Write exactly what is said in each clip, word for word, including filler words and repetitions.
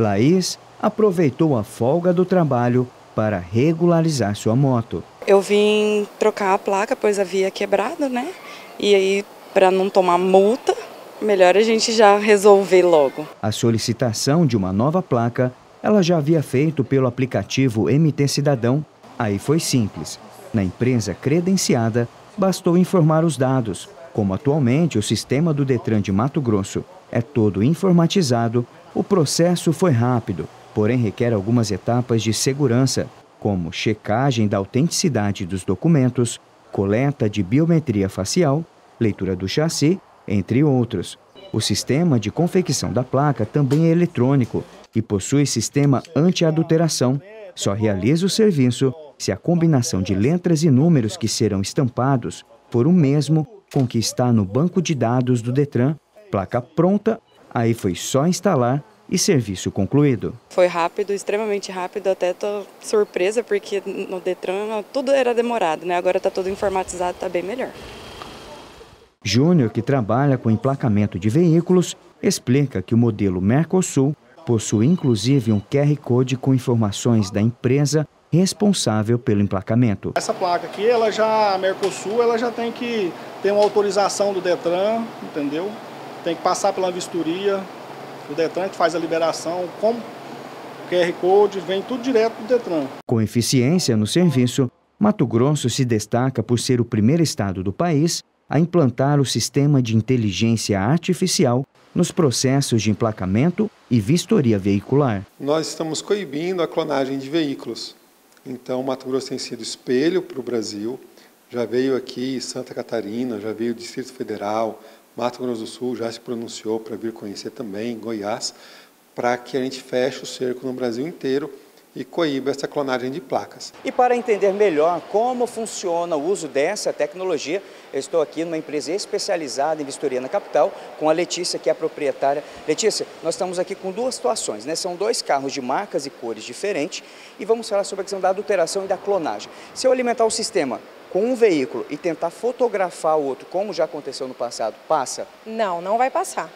Laís aproveitou a folga do trabalho para regularizar sua moto. Eu vim trocar a placa, pois havia quebrado, né? E aí, para não tomar multa, melhor a gente já resolver logo. A solicitação de uma nova placa ela já havia feito pelo aplicativo M T Cidadão. Aí foi simples. Na empresa credenciada, bastou informar os dados. Como atualmente o sistema do DETRAN de Mato Grosso é todo informatizado, o processo foi rápido, porém requer algumas etapas de segurança, como checagem da autenticidade dos documentos, coleta de biometria facial, leitura do chassi, entre outros. O sistema de confecção da placa também é eletrônico e possui sistema anti-adulteração. Só realiza o serviço se a combinação de letras e números que serão estampados for o mesmo com que está no banco de dados do DETRAN. Placa pronta, aí foi só instalar e serviço concluído. Foi rápido, extremamente rápido, até tô surpresa, porque no DETRAN tudo era demorado, né? Agora está tudo informatizado, está bem melhor. Júnior, que trabalha com emplacamento de veículos, explica que o modelo Mercosul possui inclusive um Q R Code com informações da empresa responsável pelo emplacamento. Essa placa aqui, ela já, a Mercosul, ela já tem que ter uma autorização do DETRAN, entendeu? Tem que passar pela vistoria, o DETRAN que faz a liberação, como o Q R Code, vem tudo direto do DETRAN. Com eficiência no serviço, Mato Grosso se destaca por ser o primeiro estado do país a implantar o sistema de inteligência artificial nos processos de emplacamento e vistoria veicular. Nós estamos coibindo a clonagem de veículos. Então, Mato Grosso tem sido espelho para o Brasil, já veio aqui Santa Catarina, já veio o Distrito Federal, Mato Grosso do Sul já se pronunciou para vir conhecer também, Goiás, para que a gente feche o cerco no Brasil inteiro e coíba essa clonagem de placas. E para entender melhor como funciona o uso dessa tecnologia, eu estou aqui numa empresa especializada em vistoria na capital, com a Letícia, que é a proprietária. Letícia, nós estamos aqui com duas situações, né? São dois carros de marcas e cores diferentes e vamos falar sobre a questão da adulteração e da clonagem. Se eu alimentar o sistema com um veículo e tentar fotografar o outro, como já aconteceu no passado, passa? Não, não vai passar.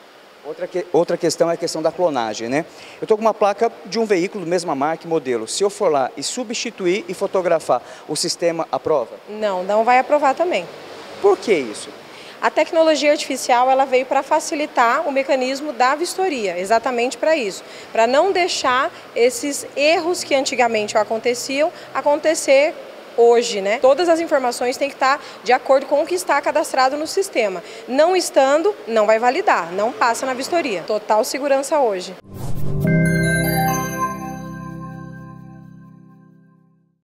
Outra, que, outra questão é a questão da clonagem, né? Eu estou com uma placa de um veículo, mesma marca e modelo. Se eu for lá e substituir e fotografar, o sistema aprova? Não, não vai aprovar também. Por que isso? A tecnologia artificial ela veio para facilitar o mecanismo da vistoria, exatamente para isso. Para não deixar esses erros que antigamente aconteciam acontecer hoje, né? Todas as informações têm que estar de acordo com o que está cadastrado no sistema. Não estando, não vai validar, não passa na vistoria. Total segurança hoje.